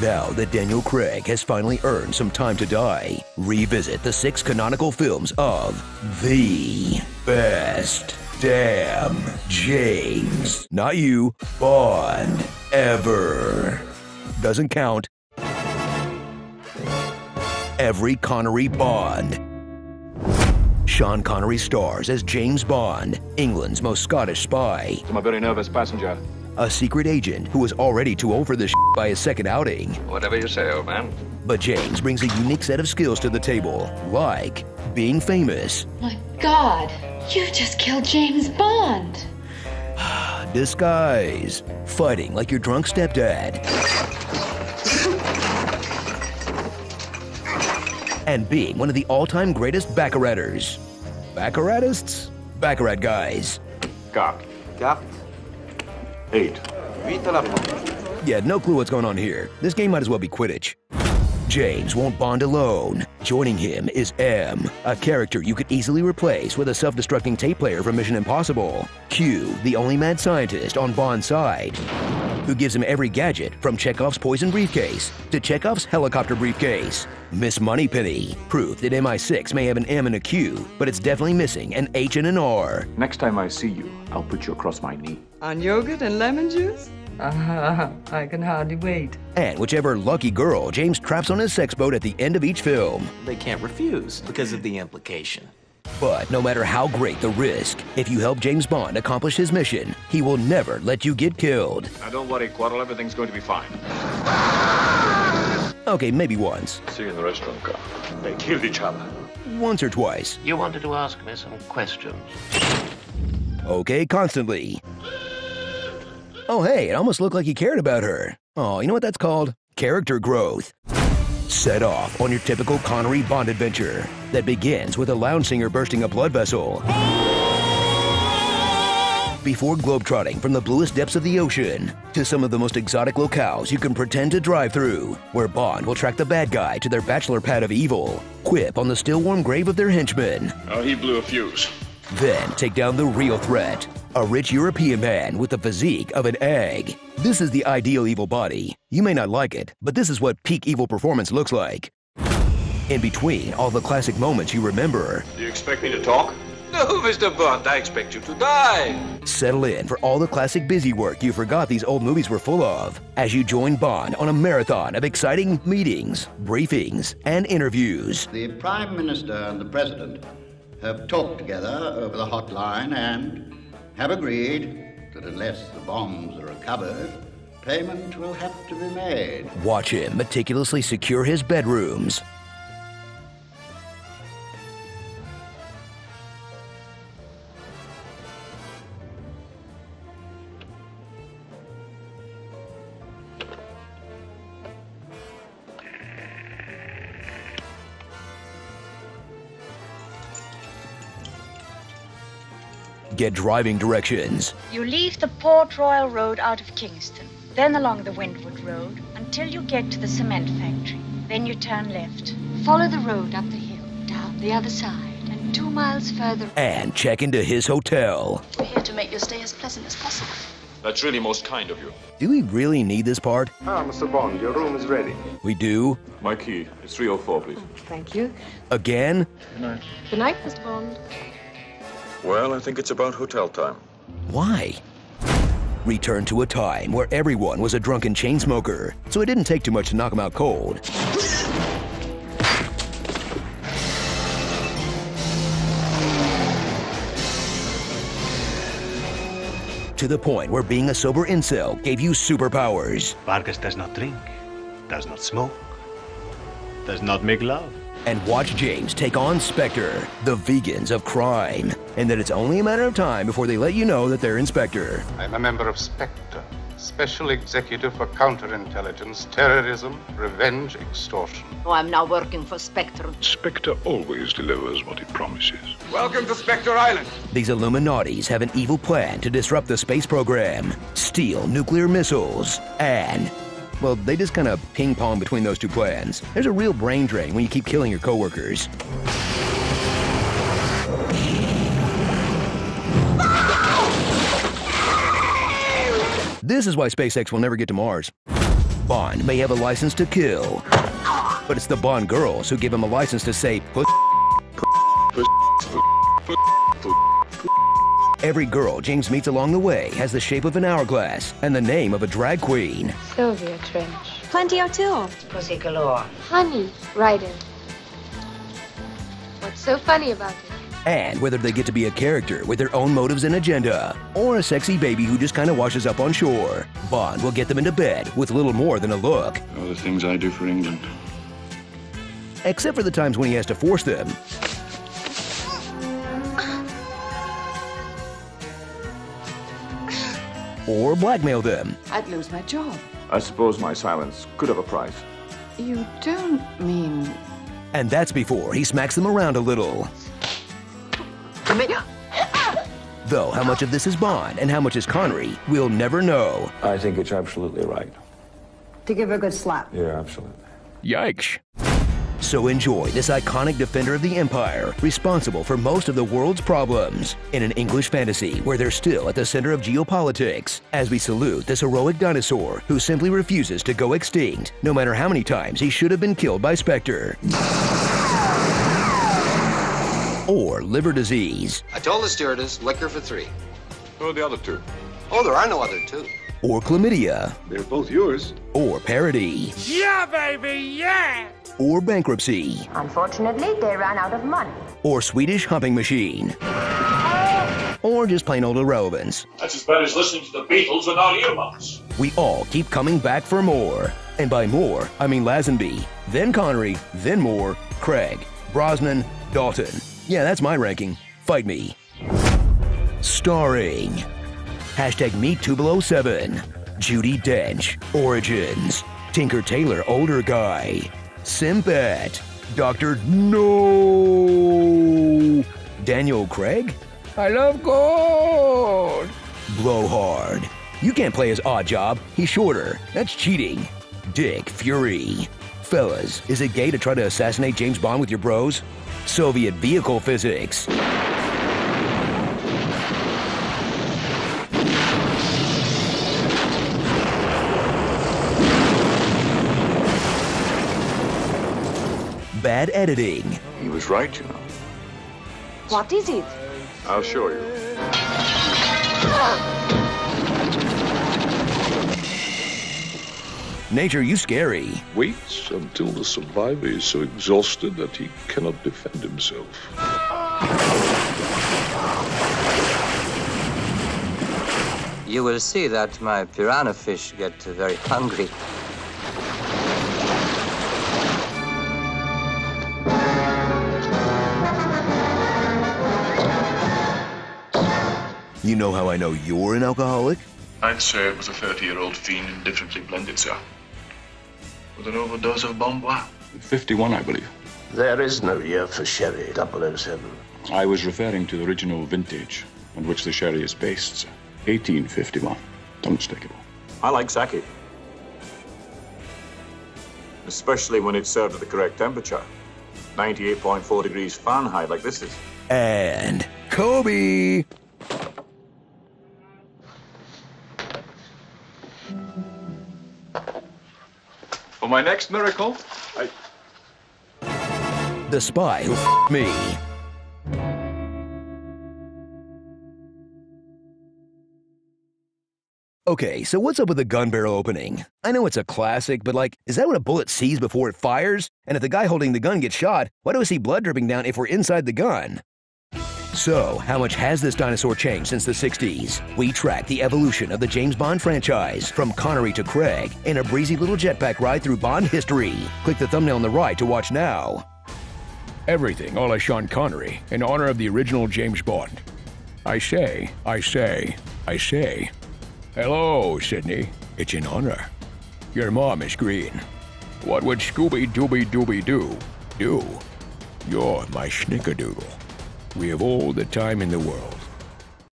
Now that Daniel Craig has finally earned some time to die, revisit the 6 canonical films of the best damn James, not you, Bond ever. Doesn't count. Every Connery Bond. Sean Connery stars as James Bond, England's most Scottish spy. I'm a very nervous passenger. A secret agent who was already too old for this by his second outing. Whatever you say, old man. But James brings a unique set of skills to the table, like being famous. My God, you just killed James Bond. Disguise. Fighting like your drunk stepdad. And being one of the all-time greatest baccaraters. Baccaratists? Baccarat guys. Cock. Cock. 8. Yeah, no clue what's going on here. This game might as well be Quidditch. James won't Bond alone. Joining him is M, a character you could easily replace with a self-destructing tape player from Mission Impossible. Q, the only mad scientist on Bond's side, who gives him every gadget from Chekhov's poison briefcase to Chekhov's helicopter briefcase. Miss Moneypenny, proof that MI6 may have an M and a Q, but it's definitely missing an H and an R. Next time I see you, I'll put you across my knee. On yogurt and lemon juice? I can hardly wait. And whichever lucky girl James traps on his sex boat at the end of each film. They can't refuse because of the implication. But no matter how great the risk, if you help James Bond accomplish his mission, he will never let you get killed. Now don't worry, Quaddle, everything's going to be fine. Okay, maybe once. See you in the restaurant, car. They killed each other. Once or twice. You wanted to ask me some questions. Okay, constantly. Oh, hey, it almost looked like he cared about her. Oh, you know what that's called? Character growth. Set off on your typical Connery Bond adventure that begins with a lounge singer bursting a blood vessel before globetrotting from the bluest depths of the ocean to some of the most exotic locales you can pretend to drive through, where Bond will track the bad guy to their bachelor pad of evil, quip on the still-warm grave of their henchman. Oh, he blew a fuse. Then take down the real threat, a rich European man with the physique of an egg. This is the ideal evil body. You may not like it, but this is what peak evil performance looks like. In between all the classic moments you remember. Do you expect me to talk? No, Mr. Bond, I expect you to die. Settle in for all the classic busy work you forgot these old movies were full of as you join Bond on a marathon of exciting meetings, briefings, and interviews. The Prime Minister and the President have talked together over the hotline and have agreed that unless the bombs are recovered, payment will have to be made. Watch him meticulously secure his bedrooms. Get driving directions. You leave the Port Royal Road out of Kingston, then along the Windward Road until you get to the cement factory. Then you turn left. Follow the road up the hill, down the other side, and 2 miles further. And check into his hotel. We're here to make your stay as pleasant as possible. That's really most kind of you. Do we really need this part? Ah, Mr. Bond, your room is ready. We do? My key. It's 304, please. Oh, thank you. Again? Good night. Good night, Mr. Bond. Well, I think it's about hotel time. Why? Return to a time where everyone was a drunken chain smoker, so it didn't take too much to knock them out cold. To the point where being a sober incel gave you superpowers. Vargas does not drink, does not smoke, does not make love. And watch James take on Spectre, the vegans of crime, and that it's only a matter of time before they let you know that they're Inspector. I'm a member of Spectre, Special Executive for Counterintelligence, Terrorism, Revenge, Extortion. Oh, I'm now working for Spectre. Spectre always delivers what it promises. Welcome to Spectre Island. These Illuminatis have an evil plan to disrupt the space program, steal nuclear missiles, and... well, they just kind of ping-pong between those two plans. There's a real brain drain when you keep killing your coworkers. This is why SpaceX will never get to Mars. Bond may have a license to kill, but it's the Bond girls who give him a license to say pussy. Every girl James meets along the way has the shape of an hourglass and the name of a drag queen. Sylvia Trench. Plenty O'Toole. Pussy Galore. Honey Ryder. What's so funny about it? And whether they get to be a character with their own motives and agenda, or a sexy baby who just kind of washes up on shore. Bond will get them into bed with little more than a look. All the things I do for England. Except for the times when he has to force them. Or blackmail them. I'd lose my job. I suppose my silence could have a price. You don't mean... And that's before he smacks them around a little. Though how much of this is Bond and how much is Connery, we'll never know. I think it's absolutely right. To give a good slap. Yeah, absolutely. Yikes. So enjoy this iconic defender of the empire, responsible for most of the world's problems, in an English fantasy where they're still at the center of geopolitics, as we salute this heroic dinosaur who simply refuses to go extinct, no matter how many times he should have been killed by Spectre. Or liver disease. I told the stewardess, liquor for 3. Who are the other 2? Oh, there are no other 2. Or chlamydia. They're both yours. Or parody. Yeah, baby, yeah! Or bankruptcy. Unfortunately, they ran out of money. Or Swedish humping machine. Or just plain old irrelevance. That's as bad as listening to the Beatles without earmuffs. We all keep coming back for more. And by Moore, I mean Lazenby, then Connery, then Moore, Craig, Brosnan, Dalton. Yeah, that's my ranking. Fight me. Starring #MeToo007, Judy Dench, Origins, Tinker Tailor, Older Guy, Simpet, Dr. No, Daniel Craig, I love gold, Blowhard, you can't play his odd job, he's shorter, that's cheating, Dick Fury, fellas, is it gay to try to assassinate James Bond with your bros? Soviet vehicle physics, bad editing. He was right, you know. What is it? I'll show you. Nature, you scary. Waits until the survivor is so exhausted that he cannot defend himself. You will see that my piranha fish get very hungry. You know how I know you're an alcoholic? I'd say it was a 30-year-old fiend indifferently blended, sir. With an overdose of Bon Bois. 51, I believe. There is no year for sherry, 007. I was referring to the original vintage on which the sherry is based, sir. 1851. Unmistakable. I like sake. Especially when it's served at the correct temperature. 98.4 degrees Fahrenheit, like this is. And Kobe! For my next miracle, I... The Spy Who F***ed Me. Okay, so what's up with the gun barrel opening? I know it's a classic, but like, is that what a bullet sees before it fires? And if the guy holding the gun gets shot, why do we see blood dripping down if we're inside the gun? So, how much has this dinosaur changed since the 60s? We track the evolution of the James Bond franchise, from Connery to Craig, in a breezy little jetpack ride through Bond history. Click the thumbnail on the right to watch now. Everything all a Sean Connery, in honor of the original James Bond. I say. Hello, Sydney. It's in honor. Your mom is green. What would Scooby-Dooby-Dooby-Doo do? You're my snickerdoodle. We have all the time in the world.